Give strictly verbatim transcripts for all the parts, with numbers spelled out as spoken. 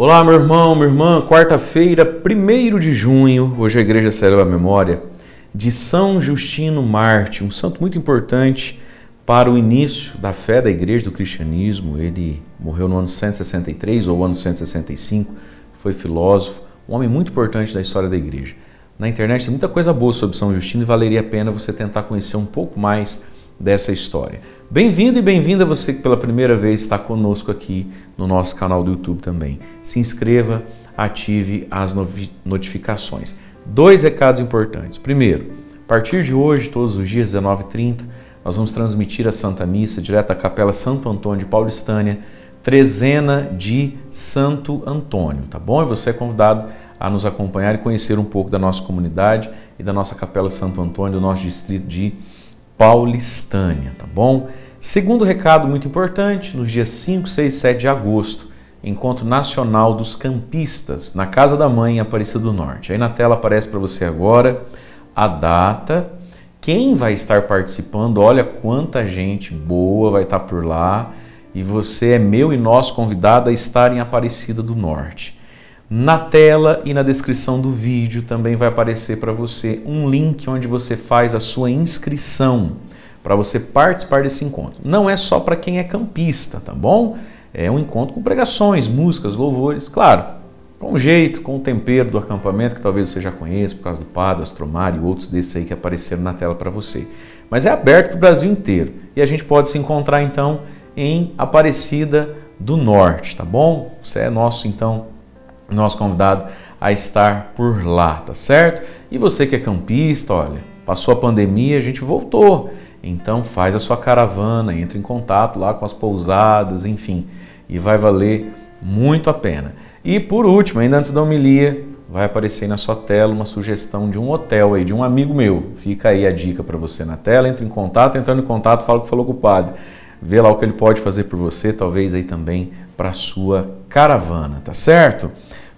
Olá, meu irmão, minha irmã, quarta-feira, primeiro de junho, hoje a igreja celebra a memória de São Justino Mártir, um santo muito importante para o início da fé da igreja, do cristianismo. Ele morreu no ano cento e sessenta e três ou ano cento e sessenta e cinco, foi filósofo, um homem muito importante da história da igreja. Na internet tem muita coisa boa sobre São Justino e valeria a pena você tentar conhecer um pouco mais dessa história. Bem-vindo e bem-vinda você que pela primeira vez está conosco aqui no nosso canal do YouTube também. Se inscreva, ative as notificações. Dois recados importantes. Primeiro, a partir de hoje, todos os dias, dezenove e trinta, nós vamos transmitir a Santa Missa direto da Capela Santo Antônio de Paulistânia, trezena de Santo Antônio, tá bom? E você é convidado a nos acompanhar e conhecer um pouco da nossa comunidade e da nossa Capela Santo Antônio, do nosso distrito de Paulistânia, tá bom? Segundo recado muito importante, nos dias cinco, seis e sete de agosto, Encontro Nacional dos Campistas, na Casa da Mãe, em Aparecida do Norte. Aí na tela aparece para você agora a data, quem vai estar participando, olha quanta gente boa vai estar por lá, e você é meu e nosso convidado a estar em Aparecida do Norte. Na tela e na descrição do vídeo também vai aparecer para você um link onde você faz a sua inscrição para você participar desse encontro. Não é só para quem é campista, tá bom? É um encontro com pregações, músicas, louvores, claro, com o jeito, com o tempero do acampamento, que talvez você já conheça por causa do Padre Astromário e outros desses aí que apareceram na tela para você. Mas é aberto para o Brasil inteiro e a gente pode se encontrar então em Aparecida do Norte, tá bom? Você é nosso então nosso convidado a estar por lá, tá certo? E você que é campista, olha, passou a pandemia, a gente voltou. Então faz a sua caravana, entra em contato lá com as pousadas, enfim, e vai valer muito a pena. E por último, ainda antes da homilia, vai aparecer aí na sua tela uma sugestão de um hotel aí, de um amigo meu. Fica aí a dica para você na tela, entra em contato, entrando em contato, fala o que falou com o padre. Vê lá o que ele pode fazer por você, talvez aí também para a sua caravana, tá certo?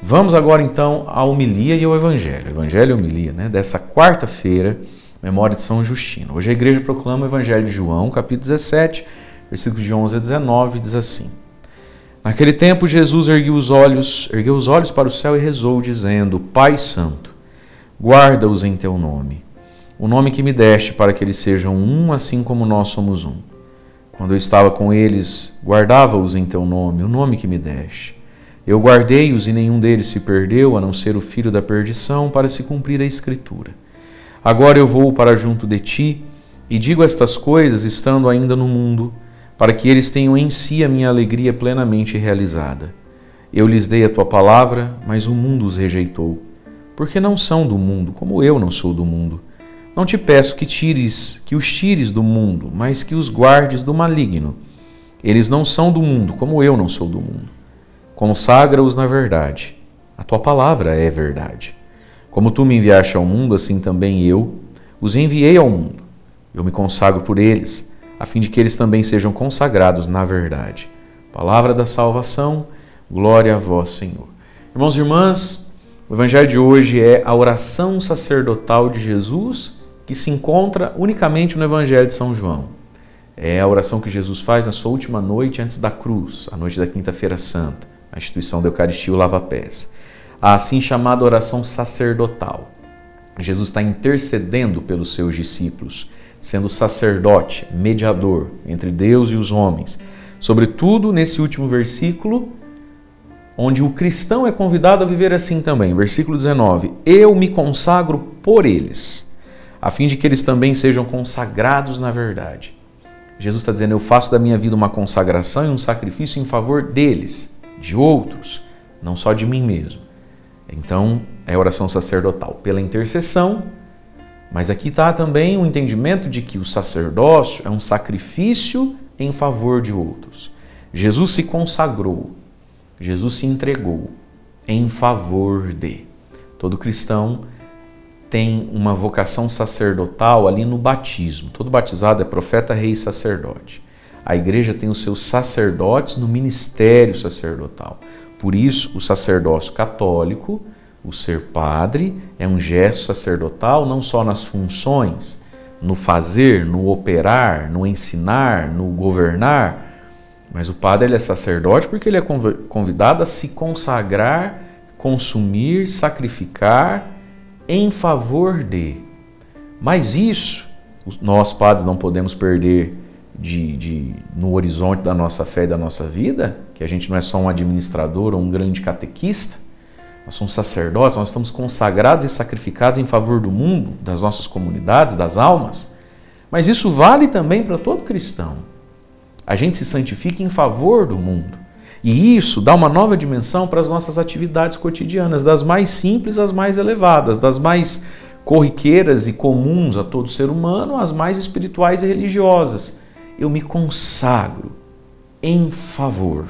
Vamos agora então à homilia e ao Evangelho. Evangelho e homilia, né? Dessa quarta-feira, memória de São Justino. Hoje a igreja proclama o Evangelho de João, capítulo dezessete, versículos de onze a dezenove, diz assim: Naquele tempo Jesus ergueu os olhos, ergueu os olhos para o céu e rezou, dizendo: Pai Santo, guarda-os em teu nome, o nome que me deste, para que eles sejam um, assim como nós somos um. Quando eu estava com eles, guardava-os em teu nome, o nome que me deste. Eu guardei-os e nenhum deles se perdeu, a não ser o filho da perdição, para se cumprir a Escritura. Agora eu vou para junto de ti e digo estas coisas, estando ainda no mundo, para que eles tenham em si a minha alegria plenamente realizada. Eu lhes dei a tua palavra, mas o mundo os rejeitou, porque não são do mundo, como eu não sou do mundo. Não te peço que tires, que os tires do mundo, mas que os guardes do maligno. Eles não são do mundo, como eu não sou do mundo. Consagra-os na verdade. A tua palavra é verdade. Como tu me enviaste ao mundo, assim também eu os enviei ao mundo. Eu me consagro por eles, a fim de que eles também sejam consagrados na verdade. Palavra da salvação, glória a vós, Senhor. Irmãos e irmãs, o Evangelho de hoje é a oração sacerdotal de Jesus, que se encontra unicamente no Evangelho de São João. É a oração que Jesus faz na sua última noite antes da cruz, a noite da Quinta-feira Santa. A instituição da Eucaristia, o lava-pés. A assim chamada oração sacerdotal. Jesus está intercedendo pelos seus discípulos, sendo sacerdote, mediador entre Deus e os homens. Sobretudo nesse último versículo, onde o cristão é convidado a viver assim também. Versículo dezenove. Eu me consagro por eles, a fim de que eles também sejam consagrados na verdade. Jesus está dizendo, eu faço da minha vida uma consagração e um sacrifício em favor deles, de outros, não só de mim mesmo. Então, é oração sacerdotal pela intercessão, mas aqui está também o entendimento de que o sacerdócio é um sacrifício em favor de outros. Jesus se consagrou, Jesus se entregou em favor de. Todo cristão tem uma vocação sacerdotal ali no batismo. Todo batizado é profeta, rei e sacerdote. A igreja tem os seus sacerdotes no ministério sacerdotal. Por isso, o sacerdócio católico, o ser padre, é um gesto sacerdotal não só nas funções, no fazer, no operar, no ensinar, no governar, Mas o padre ele é sacerdote porque ele é convidado a se consagrar, consumir, sacrificar em favor de. Mas isso, nós padres não podemos perder de, de, no horizonte da nossa fé e da nossa vida, que a gente não é só um administrador ou um grande catequista, nós somos sacerdotes, nós estamos consagrados e sacrificados em favor do mundo, das nossas comunidades, das almas. Mas isso vale também para todo cristão. A gente se santifica em favor do mundo. E isso dá uma nova dimensão para as nossas atividades cotidianas, das mais simples às mais elevadas, das mais corriqueiras e comuns a todo ser humano, às mais espirituais e religiosas. Eu me consagro em favor,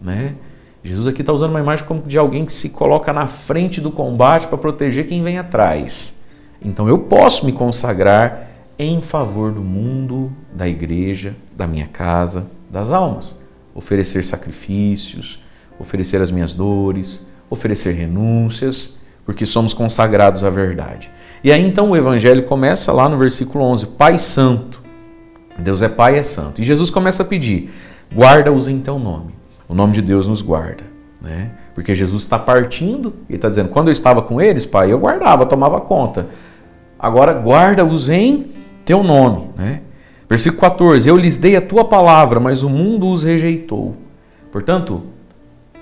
né? Jesus aqui está usando uma imagem como de alguém que se coloca na frente do combate para proteger quem vem atrás. Então eu posso me consagrar em favor do mundo, da igreja, da minha casa, das almas. Oferecer sacrifícios, oferecer as minhas dores, oferecer renúncias, porque somos consagrados à verdade. E aí então o Evangelho começa lá no versículo onze, Pai Santo, Deus é Pai e é Santo. E Jesus começa a pedir, guarda-os em teu nome. O nome de Deus nos guarda, né? Porque Jesus está partindo e está dizendo, quando eu estava com eles, Pai, eu guardava, tomava conta. Agora guarda-os em teu nome, né? Versículo quatorze, eu lhes dei a tua palavra, mas o mundo os rejeitou. Portanto,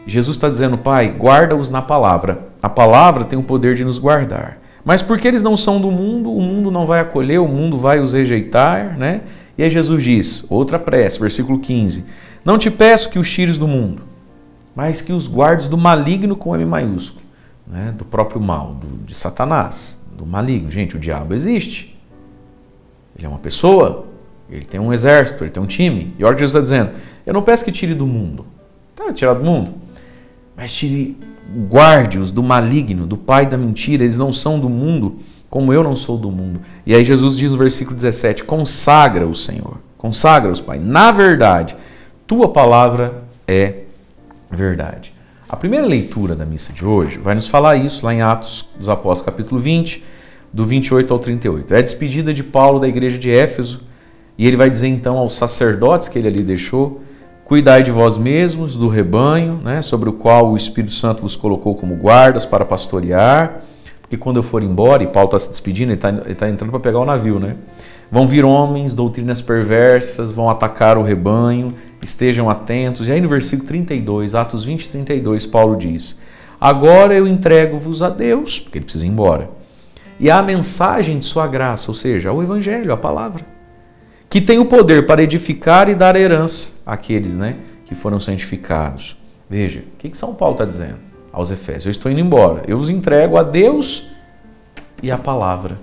Jesus está dizendo, Pai, guarda-os na palavra. A palavra tem o poder de nos guardar. Mas porque eles não são do mundo, o mundo não vai acolher, o mundo vai os rejeitar, né? E aí Jesus diz, outra prece, versículo quinze, não te peço que os tires do mundo, mas que os guardes do maligno com M maiúsculo, né? Do próprio mal, do, de Satanás, do maligno. Gente, o diabo existe. Ele é uma pessoa, ele tem um exército, ele tem um time. E olha o que Jesus está dizendo, eu não peço que tire do mundo. Tá, tirar do mundo. Mas tire, guarde-os do maligno, do pai da mentira. Eles não são do mundo, como eu não sou do mundo. E aí Jesus diz no versículo dezessete, consagra-os, Senhor. Consagra-os, Pai. Na verdade, tua palavra é verdade. A primeira leitura da missa de hoje vai nos falar isso lá em Atos dos Apóstolos, capítulo vinte, do vinte e oito ao trinta e oito. É a despedida de Paulo da igreja de Éfeso, e ele vai dizer então aos sacerdotes que ele ali deixou, cuidai de vós mesmos, do rebanho, né, sobre o qual o Espírito Santo vos colocou como guardas para pastorear, porque quando eu for embora, e Paulo está se despedindo, ele está tá entrando para pegar o navio, né? Vão vir homens, doutrinas perversas, vão atacar o rebanho, estejam atentos. E aí no versículo trinta e dois, Atos vinte, trinta e dois, Paulo diz, agora eu entrego-vos a Deus, porque ele precisa ir embora, e a mensagem de sua graça, ou seja, o Evangelho, a palavra, que tem o poder para edificar e dar herança àqueles, né, que foram santificados. Veja, o que, que São Paulo está dizendo aos Efésios? Eu estou indo embora, eu os entrego a Deus e a palavra.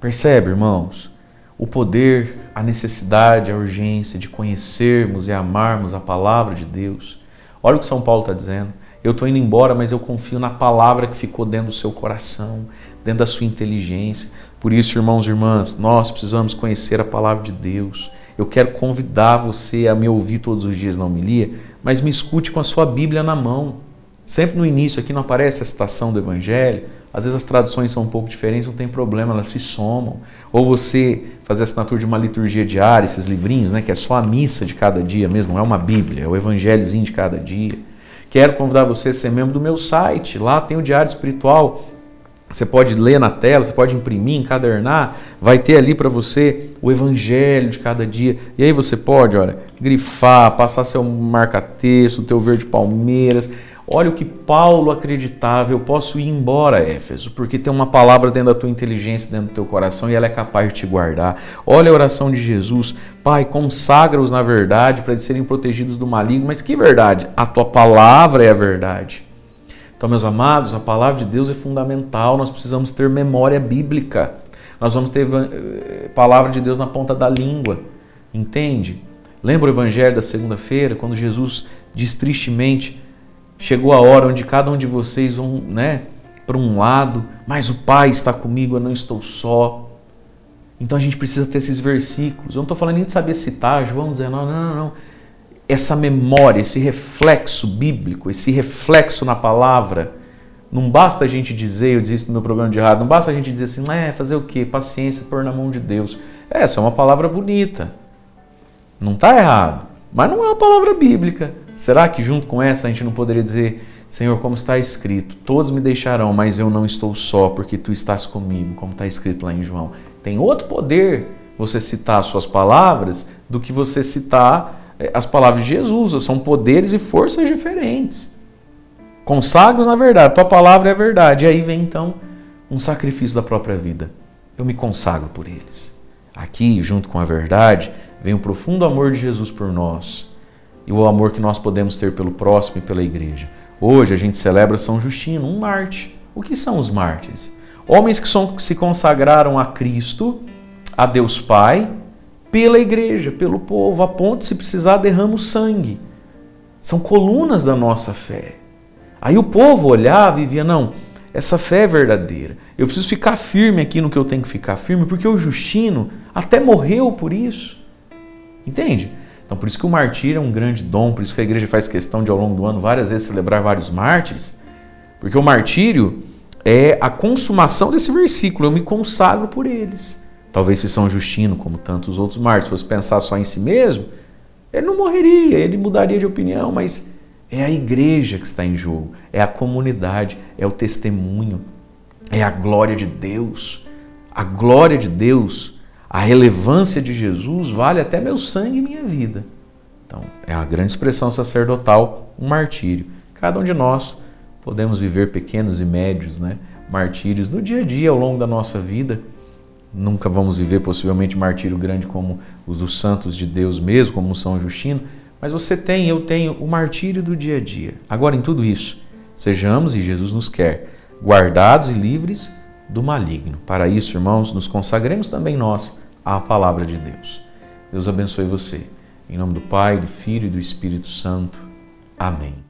Percebe, irmãos, o poder, a necessidade, a urgência de conhecermos e amarmos a palavra de Deus. Olha o que São Paulo está dizendo. Eu estou indo embora, mas eu confio na palavra que ficou dentro do seu coração, dentro da sua inteligência. Por isso, irmãos e irmãs, nós precisamos conhecer a palavra de Deus. Eu quero convidar você a me ouvir todos os dias na homilia, mas me escute com a sua Bíblia na mão. Sempre no início aqui não aparece a citação do Evangelho, às vezes as traduções são um pouco diferentes, não tem problema, elas se somam. Ou você fazer a assinatura de uma liturgia diária, esses livrinhos, né, que é só a missa de cada dia mesmo, não é uma Bíblia, é o Evangelhozinho de cada dia. Quero convidar você a ser membro do meu site, lá tem o Diário Espiritual, você pode ler na tela, você pode imprimir, encadernar, vai ter ali para você o Evangelho de cada dia. E aí você pode, olha, grifar, passar seu marca-texto, teu verde palmeiras. Olha o que Paulo acreditava, eu posso ir embora, Éfeso, porque tem uma palavra dentro da tua inteligência, dentro do teu coração, e ela é capaz de te guardar. Olha a oração de Jesus, Pai, consagra-os na verdade para eles serem protegidos do maligno. Mas que verdade? A tua palavra é a verdade. Então, meus amados, a palavra de Deus é fundamental, nós precisamos ter memória bíblica. Nós vamos ter a palavra de Deus na ponta da língua, entende? Lembra o Evangelho da segunda-feira, quando Jesus diz tristemente, chegou a hora onde cada um de vocês vão, né, para um lado, mas o Pai está comigo, eu não estou só. Então a gente precisa ter esses versículos. Eu não estou falando nem de saber citar, João dezenove, não, não, não. Essa memória, esse reflexo bíblico, esse reflexo na palavra, não basta a gente dizer, eu desisto do meu programa de rádio, não basta a gente dizer assim, é, fazer o quê? Paciência, pôr na mão de Deus. Essa é uma palavra bonita. Não está errado. Mas não é uma palavra bíblica. Será que junto com essa a gente não poderia dizer: Senhor, como está escrito, todos me deixarão, mas eu não estou só, porque Tu estás comigo, como está escrito lá em João. Tem outro poder você citar as suas palavras do que você citar as palavras de Jesus. São poderes e forças diferentes. Consagros na verdade, Tua palavra é a verdade. E aí vem então um sacrifício da própria vida. Eu me consagro por eles. Aqui, junto com a verdade, vem o profundo amor de Jesus por nós e o amor que nós podemos ter pelo próximo e pela igreja. Hoje a gente celebra São Justino, um mártir. O que são os mártires? Homens que são, se consagraram a Cristo, a Deus Pai, pela igreja, pelo povo, a ponto de, se precisar, derrama o sangue. São colunas da nossa fé. Aí o povo olhava e via: não, essa fé é verdadeira. Eu preciso ficar firme aqui no que eu tenho que ficar firme, porque o Justino até morreu por isso. Entende? Então, por isso que o martírio é um grande dom, por isso que a igreja faz questão de, ao longo do ano, várias vezes celebrar vários mártires, porque o martírio é a consumação desse versículo: eu me consagro por eles. Talvez se São Justino, como tantos outros mártires, fosse pensar só em si mesmo, ele não morreria, ele mudaria de opinião, mas é a igreja que está em jogo, é a comunidade, é o testemunho, é a glória de Deus. A glória de Deus, a relevância de Jesus vale até meu sangue e minha vida. Então, é uma grande expressão sacerdotal, um martírio. Cada um de nós podemos viver pequenos e médios, né, martírios no dia a dia, ao longo da nossa vida. Nunca vamos viver, possivelmente, martírio grande como os dos santos de Deus mesmo, como São Justino, mas você tem, eu tenho, o martírio do dia a dia. Agora, em tudo isso, sejamos, e Jesus nos quer, guardados e livres do maligno. Para isso, irmãos, nos consagremos também nós à palavra de Deus. Deus abençoe você. Em nome do Pai, do Filho e do Espírito Santo. Amém.